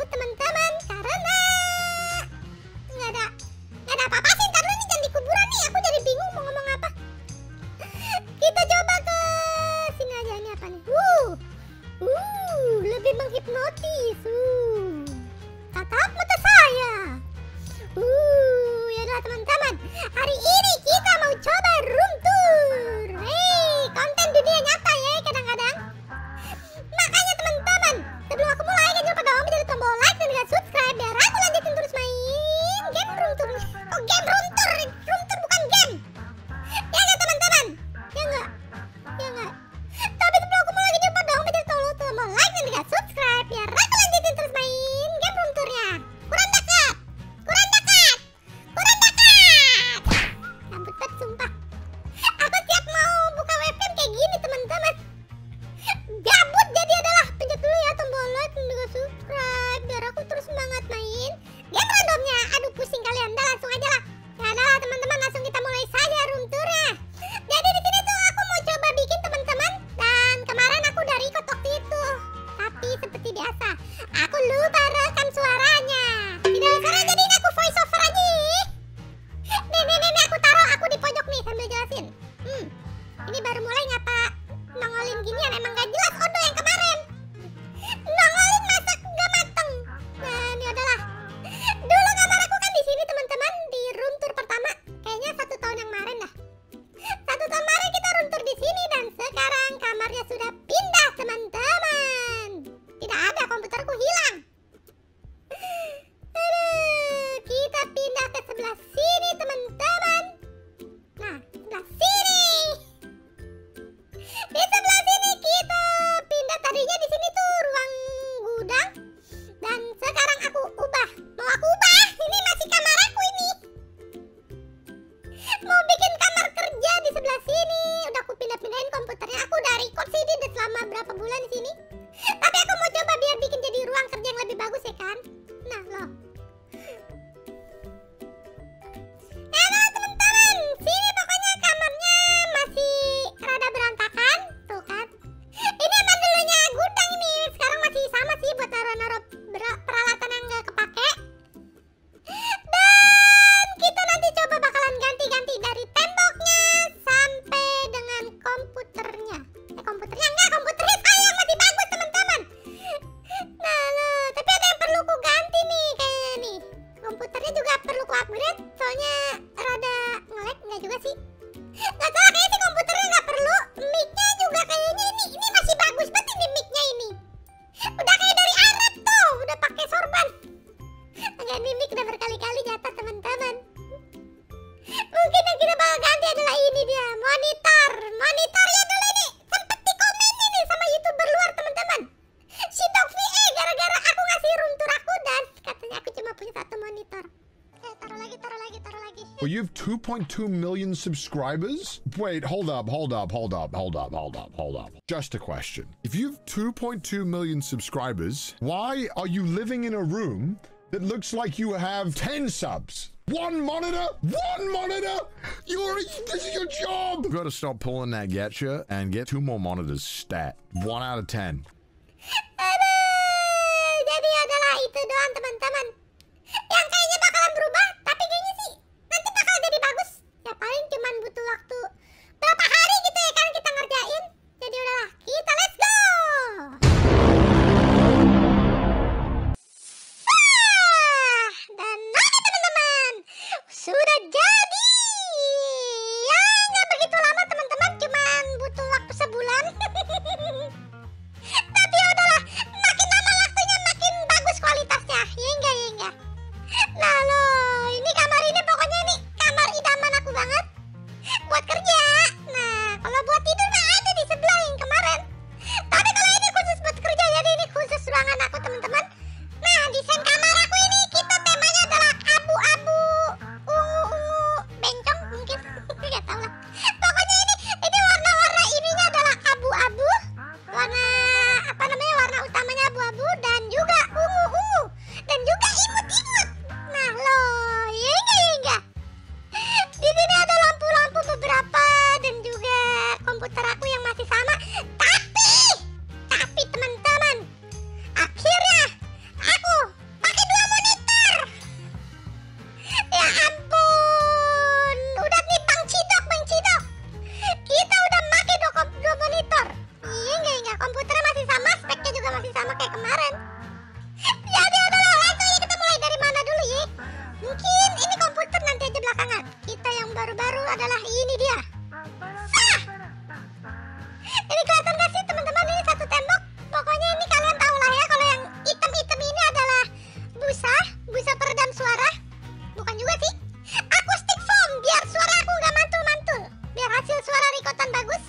mengganggu teman-teman karena nggak ada apa-apa sih. Karena nih jangan di kuburan nih, aku jadi bingung mau ngomong apa. Kita coba ke sini aja, ini apa nih? Lebih menghipnotis. Tatap mata saya. Ya udah teman-teman, hari ini kita mau coba room tour. Konten dunia nyata ya kadang-kadang. Makanya teman-teman, sebelum aku mulai jangan lupa dong pencet tombol like dan juga subscribe biar aku lanjutin terus main game room tour. Oh, game room tour, bukan game. Ya enggak teman-teman? Ya enggak? Ya enggak. Tapi sebelum aku mulai jangan lupa dong pencet tombol like dan juga subscribe biar aku lanjutin terus main game room tournya. Kurang dekat. Rambut pet sumpah. Aku tiap mau buka webcam kayak gini teman-teman. Gabut jadi adalah pencet dulu ya tombol like dan juga subscribe biar aku terus semangat main game randomnya. Aduh pusing kalian, udah langsung aja lah. Ya udah teman-teman, langsung kita mulai saja room tournya. Jadi di sini tuh aku mau coba bikin teman-teman, dan kemarin aku udah record waktu itu. Tapi seperti biasa, aku lupa rekam suaranya. Tidak salah, jadi ini aku voice over aja. Nih aku taruh aku di pojok nih sambil jelasin. Ini baru mulai ngapa nongolin ginian, emang gak jelas Odo yang kemarin. Nongolin masak gak mateng. Nah ini adalah dulu kamar aku kan di sini teman-teman, di room tour pertama. Kayaknya 1 tahun yang kemarin dah. 1 tahun kemarin kita room tour di sini, dan sekarang kamarnya sudah pindah teman-teman. Tidak ada, komputerku hilang. Kita pindah ke sebelah sini teman-teman. Nah sebelah sini. Di sebelah sini kita pindah, tadinya di sini tuh ruang gudang, dan sekarang aku ubah. Ini masih kamar aku ini. Mau bikin kamar kerja di sebelah sini. Udah aku pindah-pindahin komputernya. Aku udah record sih ini selama berapa bulan di sini. Tapi aku mau coba biar bikin jadi ruang kerja yang lebih bagus ya kan. Nah loh. Nah teman-teman, sini pokoknya kamarnya masih rada berantakan. Tuh kan, ini emang dulunya gudang ini. Sekarang masih sama sih buat naro-naro peralatan yang gak kepake. Dan kita nanti coba bakalan ganti-ganti dari temboknya sampai dengan komputernya. Komputernya saya masih bagus teman-teman. Nah loh, tapi ada yang perlu ku ganti nih kayaknya nih. Komputernya juga perlu ku upgrade, soalnya rada ngelag. Nggak juga sih, nggak salah kayaknya sih, komputernya nggak perlu. Mic-nya juga kayaknya ini masih bagus banget ini mic-nya ini. Udah kayak dari Arab tuh, udah pakai sorban. Agak ini mic udah berkali-kali jatuh teman-teman. Mungkin yang kita bakal ganti adalah ini dia, monitor. Monitornya dulu ini sempet dikomenin nih sama youtuber luar teman-teman. Si Tofi gara-gara aku ngasih room tour aku, dan katanya aku cuma punya 1 monitor. Taruh lagi. Well, you have 2.2 million subscribers? Wait, hold up. Just a question. If you have 2.2 million subscribers, why are you living in a room that looks like you have 10 subs? One monitor? This is your job! You gotta stop pulling that getcha and get 2 more monitors stat. 1 out of 10. Jadi adalah itu doang teman-teman. Yang kayaknya bakalan berubah, tapi kayaknya sih nanti bakal jadi bagus. Ya paling cuman butuh waktu berapa hari gitu ya kan kita ngerjain. Jadi udahlah, kita let's go. Dan nanti teman-teman sudah jadi. Ya nggak begitu lama teman-teman, cuman butuh waktu sebulan. kayak kemarin. Ya udah lah, itu kita mulai dari mana dulu ya? Mungkin ini komputer nanti aja belakangan. Kita yang baru-baru adalah ini dia. Sah! Ini kelihatan gak sih teman-teman, ini satu tembok. Pokoknya ini kalian tahu lah ya kalau yang item-item ini adalah busa, busa peredam suara. Bukan juga sih. Aku stick foam biar suara aku nggak mantul-mantul. Biar hasil suara rikotan bagus.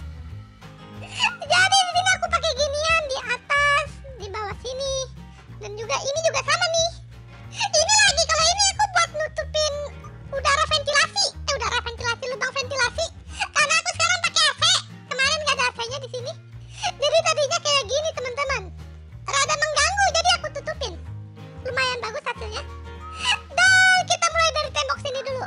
Jadi di sini aku pakai ginian di atas, di bawah sini. Dan juga ini juga sama nih. Ini lagi kalau ini aku buat nutupin udara ventilasi. Udara ventilasi, lubang ventilasi. Karena aku sekarang pakai AC. Kemarin nggak ada AC-nya di sini. Jadi tadinya kayak gini teman-teman. Rada mengganggu jadi aku tutupin. Lumayan bagus hasilnya. Dan kita mulai dari tembok sini dulu.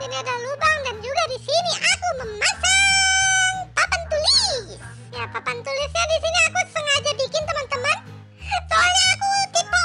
Sini ada lubang dan juga di sini aku memasang papan tulis. Ya papan tulisnya di sini aku sengaja bikin teman-teman. Soalnya aku tipe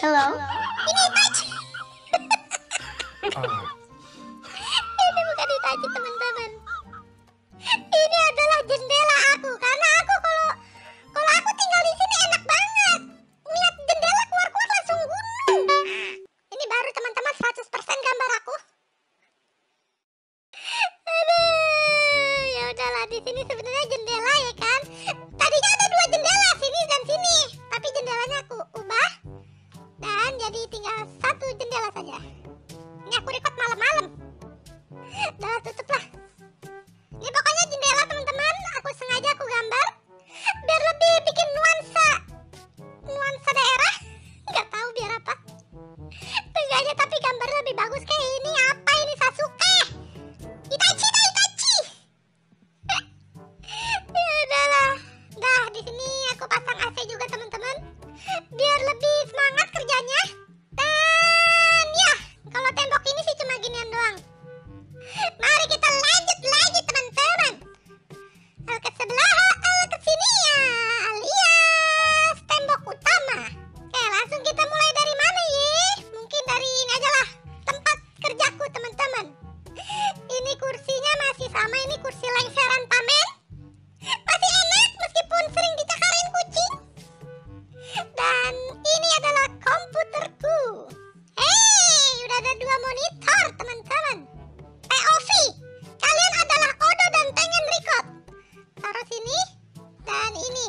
Hello. Ini Itachi. Ini bukan Itachi, teman-teman. Ini adalah jendela aku, karena aku kalau aku tinggal di sini enak banget. Lihat jendela keluar langsung gunung. Ini baru teman-teman 100% gambar aku. Aduh, ya udahlah, di sini sebenarnya jendela ya kan. Tadinya ada 2 jendela, sini dan sini. Tapi jendelanya aku ubah dan jadi tinggal 1 jendela saja. Ini aku record malam-malam. Udah tutuplah. Ini pokoknya jendela teman-teman, aku sengaja aku gambar biar lebih bikin nuansa daerah. Nggak tahu biar apa. Tunggu aja, tapi gambar lebih bagus kayak ini. Apa ini Sasuke? Itachi. Ya udahlah. Dah di sini aku pasang AC juga teman-teman, biar lebih semangat kerjanya. Dan ya, kalau tembok ini sih cuma ginian doang. Mari kita lanjut lagi teman-teman. Hal ke sebelah, hal ke sini ya, alias tembok utama. Oke, langsung kita mulai dari mana ya? Mungkin dari ini aja lah, tempat kerjaku teman-teman. Ini kursinya masih sama, ini kursi lengseran pamen. Masih enak meskipun sering dicakarin kucing. Dan ini adalah komputerku. Hei, udah ada 2 monitor teman-teman. POV, kalian adalah Odo dan pengen record. Taruh sini dan ini.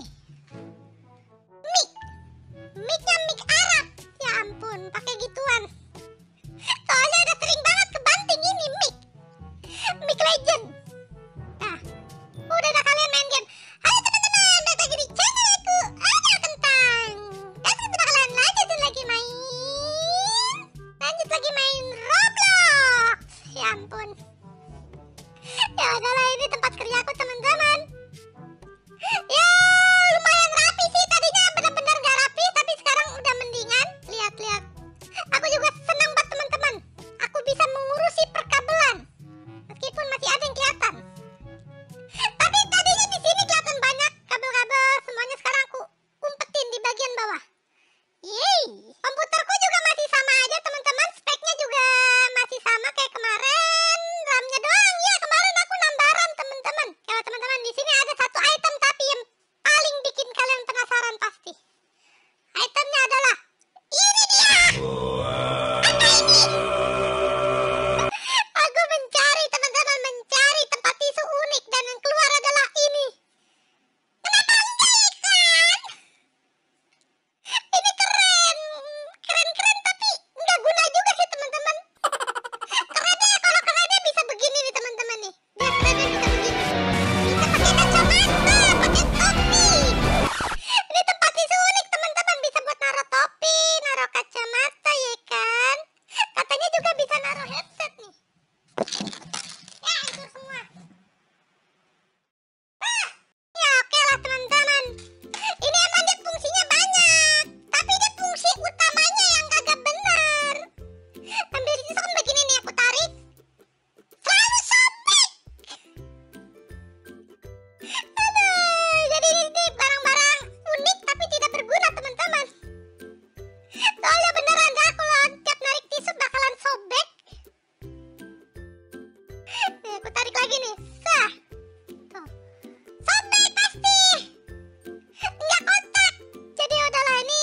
Micnya mic Arab. Ya ampun, pakai gituan. Soalnya udah sering banget kebanting ini mic legend. Nah, udah kalian main game. Halo teman-teman, balik lagi di channel aku, Odo Kentang. Dan setelah kalian lanjut lagi main Roblox. Ya ampun. Ya udahlah, ini tempat kerjaku teman-teman. Ya lumayan rapi sih, tadinya benar-benar gak rapi, tapi sekarang udah mendingan. Lihat-lihat. Aku juga senang buat teman-teman. Aku bisa mengurusi perkabelan, meskipun masih ada yang kelihatan. Tapi tadinya di sini kelihatan banyak kabel-kabel, semuanya sekarang aku umpetin di bagian bawah. Yeay. Komputerku juga masih sama aja teman-teman, speknya juga masih sama kayak kemarin. RAM-nya doang ya, kemarin aku nambah RAM teman-teman. Kalau teman-teman di sini ada 1 item tapi yang paling bikin kalian penasaran pasti. Itemnya adalah ini dia. Apa ini? Aku mencari teman-teman, mencari tempat tisu unik dan yang keluar adalah ini. Ini keren tapi nggak guna juga sih teman-teman. Kerennya, kalau kerennya bisa begini nih teman-teman nih. Dia kerennya bisa begini. Bisa pakai kacamata, pakai topi. Ini tempat tisu unik teman-teman, bisa buat naruh topi, naruh kacamata ya kan. Katanya juga bisa naruh headset nih. Ya itu semua. Ah, ya oke lah teman-teman. Ini emang dia fungsinya banyak, tapi dia fungsi utamanya yang kagak benar. Ambil di sini begini nih, aku tarik. Selalu sobek. Aduh, jadi ini barang-barang unik tapi tidak berguna teman-teman. Soalnya beneran dah, kalau tiap narik tisu bakalan sobek. Nih, aku tarik lagi nih. Sah. Tuh. Sobek pasti. Enggak kotak. Jadi udahlah, ini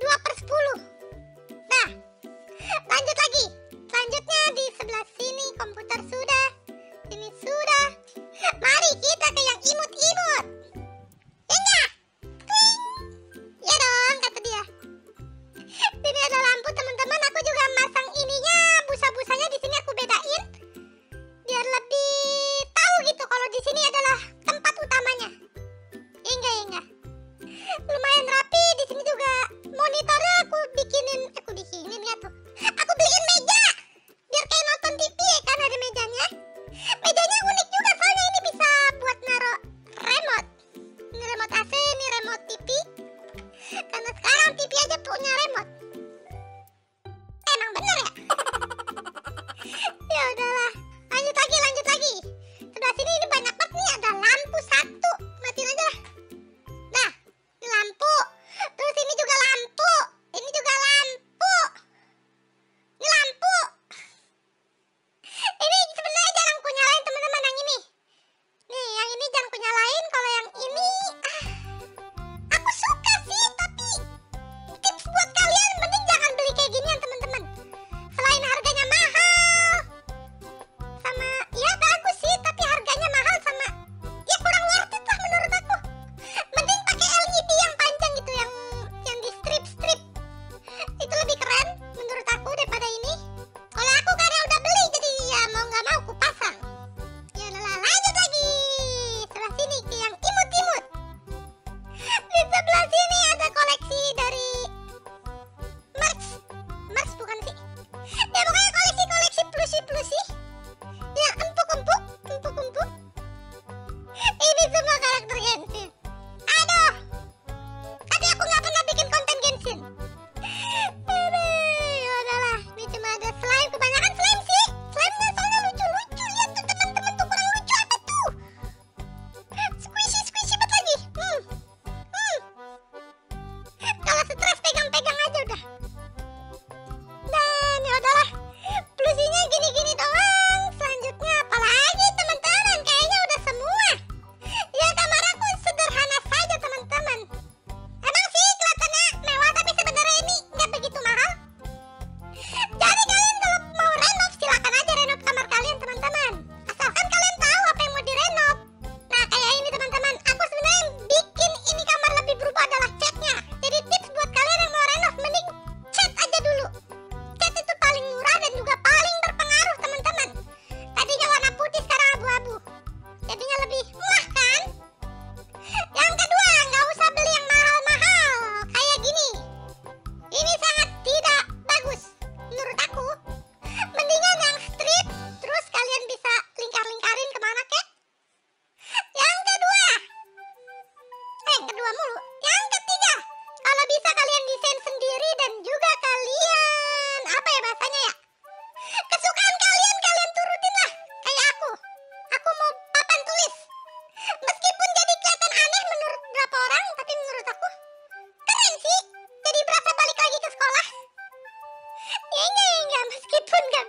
2/10. Nah, lanjut lagi. Selanjutnya di sebelah sini komputer sudah. Sini sudah. Mari kita ke yang imut-imut. Enggak. Ya dong, kata dia. Ini ada lampu teman-teman. Aku juga masang ininya, busa-busanya di sini aku bedain biar lebih tahu gitu kalau di sini adalah tempat utamanya. Enggak. Lumayan rapi di sini juga. Monitornya aku bikinin lihat tuh. Aku beliin meja biar kayak nonton TV ya kan, ada mejanya. Mejanya unik juga soalnya ini bisa buat naruh remote. Ini remote AC, ini remote TV. Karena sekarang TV aja punya remote. Emang bener ya? Ya udahlah, lanjut lagi. Sebelah sini ini banyak banget nih, ada lampu 1. Matiin aja lah. Nah, ini lampu. Terus ini juga lampu.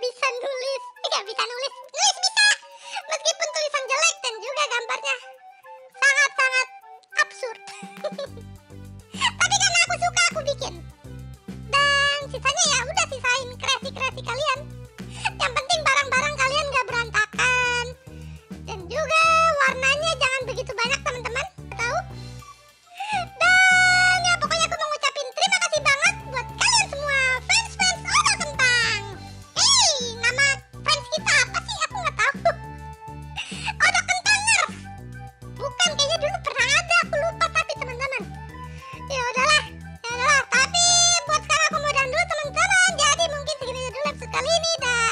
bisa nulis. Nggak bisa nulis. Nulis bisa. Meskipun tulisan jelek dan juga gambarnya sangat-sangat absurd. Tapi karena aku suka, aku bikin. Dan sisanya ya udah sisain kreasi-kreasi kalian. Yang penting barang-barang kalian nggak berantakan. Dan juga warnanya jangan begitu banyak, teman-teman. Tahu? Dan ya pokoknya aku mau ngucapin terima kasih banget buat kalian semua fans-fans Odol Kentang. Hey, nama fans kita apa sih? Aku nggak tahu. Odol Kentang Nerf. Bukan, kayaknya dulu pernah ada, aku lupa tapi teman-teman. Ya udahlah, ya udahlah. Tapi buat sekarang aku mau dan dulu teman-teman. Jadi mungkin segini dulu episode kali ini.